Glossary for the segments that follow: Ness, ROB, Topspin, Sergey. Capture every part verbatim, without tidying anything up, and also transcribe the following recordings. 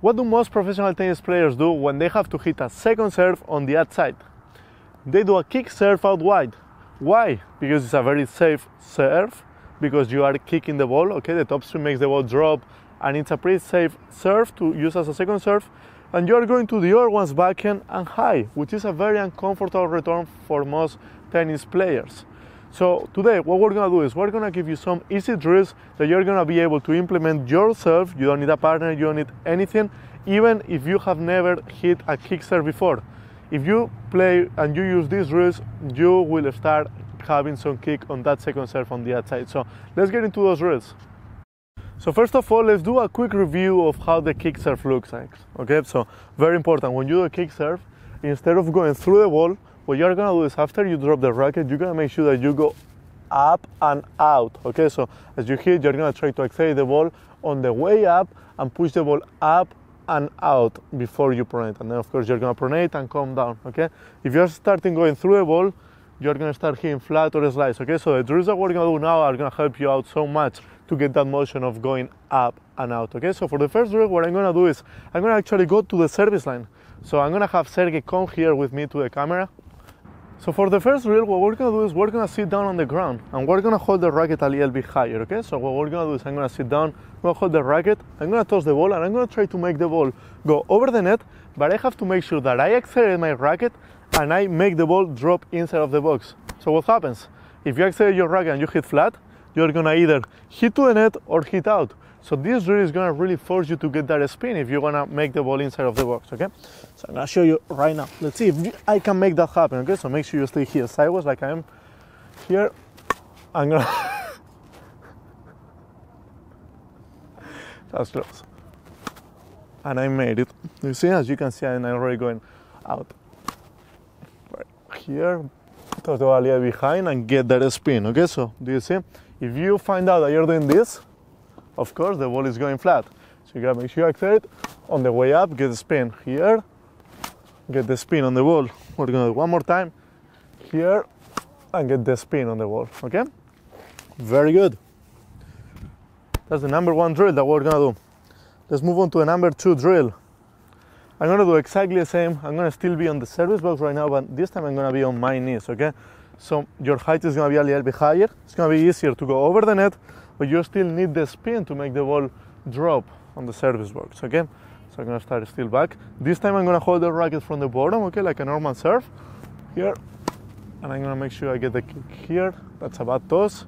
What do most professional tennis players do when they have to hit a second serve on the outside? They do a kick serve out wide. Why? Because it's a very safe serve, because you are kicking the ball, okay? The topspin makes the ball drop, and it's a pretty safe serve to use as a second serve, and you're going to the other one's backhand and high, which is a very uncomfortable return for most tennis players. So today, what we're going to do is we're going to give you some easy drills that you're going to be able to implement yourself. You don't need a partner, you don't need anything, even if you have never hit a kick serve before. If you play and you use these drills, you will start having some kick on that second serve on the outside. So let's get into those drills. So first of all, let's do a quick review of how the kick serve looks like. Okay, so very important, when you do a kick serve, instead of going through the ball, what you're going to do is after you drop the racket, you're going to make sure that you go up and out, okay? So as you hit, you're going to try to accelerate the ball on the way up and push the ball up and out before you pronate. And then, of course, you're going to pronate and come down, okay? If you're starting going through the ball, you're going to start hitting flat or slice, okay? So the drills that we're going to do now are going to help you out so much to get that motion of going up and out, okay? So for the first drill, what I'm going to do is I'm going to actually go to the service line. So I'm going to have Sergey come here with me to the camera. So for the first drill, what we're going to do is we're going to sit down on the ground and we're going to hold the racket a little bit higher, okay? So what we're going to do is I'm going to sit down, I'm going to hold the racket, I'm going to toss the ball and I'm going to try to make the ball go over the net, but I have to make sure that I accelerate my racket and I make the ball drop inside of the box. So what happens? If you accelerate your racket and you hit flat, you're going to either hit to the net or hit out. So this drill is going to really force you to get that spin if you want to make the ball inside of the box, okay? So I'm going to show you right now. Let's see if I can make that happen, okay? So make sure you stay here sideways like I am here. I'm going to... That's close. And I made it. You see, as you can see, I'm already going out. Right here, toss the ball a little behind and get that spin, okay? So do you see? If you find out that you're doing this, of course, the ball is going flat. So you gotta make sure you accelerate. On the way up, get the spin here. Get the spin on the ball. We're gonna do one more time here and get the spin on the ball, okay? Very good. That's the number one drill that we're gonna do. Let's move on to the number two drill. I'm gonna do exactly the same. I'm gonna still be on the service box right now, but this time I'm gonna be on my knees, okay? So your height is gonna be a little bit higher. It's gonna be easier to go over the net, but you still need the spin to make the ball drop on the service box, okay? So I'm gonna start still back. This time I'm gonna hold the racket from the bottom, okay, like a normal serve, here, and I'm gonna make sure I get the kick here, that's a bad toss,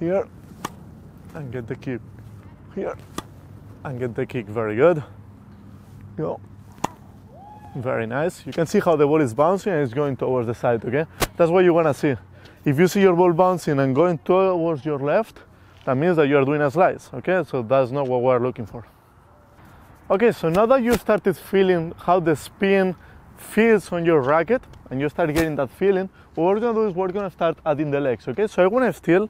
here, and get the kick, here, and get the kick, very good, go, very nice. You can see how the ball is bouncing and it's going towards the side, okay? That's what you wanna see. If you see your ball bouncing and going towards your left, that means that you are doing a slice, okay? So that's not what we're looking for. Okay, so now that you started feeling how the spin feels on your racket, and you start getting that feeling, what we're gonna do is we're gonna start adding the legs, okay? So I wanna still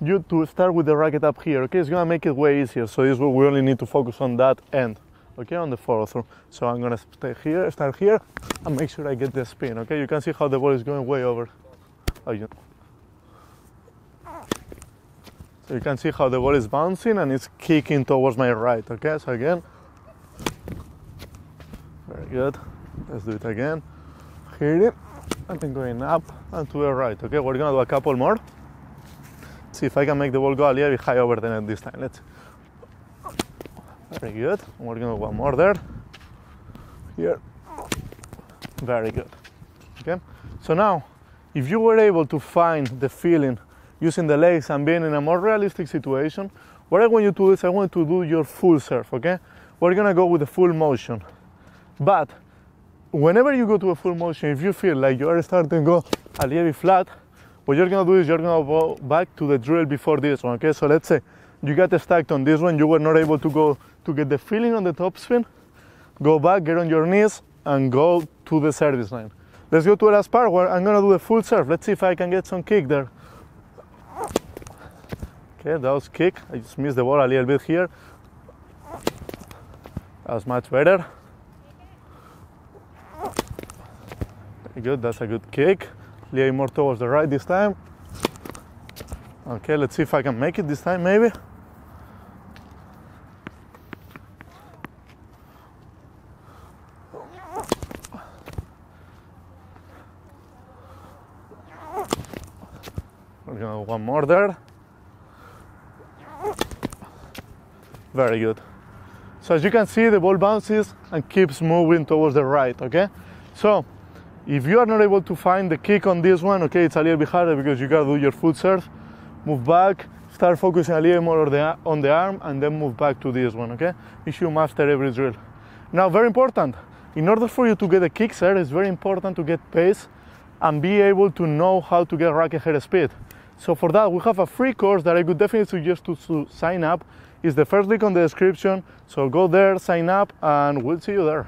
you to start with the racket up here, okay? It's gonna make it way easier. So this way we only need to focus on that end, okay? On the follow through. So I'm gonna stay here, start here, and make sure I get the spin, okay? You can see how the ball is going way over. Oh, yeah. So you can see how the ball is bouncing and it's kicking towards my right, okay? So again, very good. Let's do it again. Hit it, and then going up and to the right, okay? We're gonna do a couple more. Let's see if I can make the ball go a little bit high over the net this time, let's see. Very good. We're gonna do one more there. Here. Very good, okay? So now, if you were able to find the feeling using the legs and being in a more realistic situation, what I want you to do is I want you to do your full serve, okay? We're gonna go with the full motion. But whenever you go to a full motion, if you feel like you are starting to go a little bit flat, what you're gonna do is you're gonna go back to the drill before this one, okay? So let's say you got stacked on this one, you were not able to go to get the feeling on the topspin, go back, get on your knees, and go to the service line. Let's go to the last part where I'm gonna do the full serve. Let's see if I can get some kick there. Okay, that was kick. I just missed the ball a little bit here. That was much better. Very good, that's a good kick. A little more towards the right this time. Okay, let's see if I can make it this time, maybe. go one more there. Very good. So as you can see, the ball bounces and keeps moving towards the right, okay? So if you are not able to find the kick on this one, okay, it's a little bit harder because you gotta do your foot serve, move back, start focusing a little more on the, on the arm, and then move back to this one, okay? You should master every drill. Now, very important, in order for you to get a kick serve, it's very important to get pace and be able to know how to get racket head speed. So for that, we have a free course that I would definitely suggest to, to sign up. It's the first link on the description, so go there, sign up, and we'll see you there.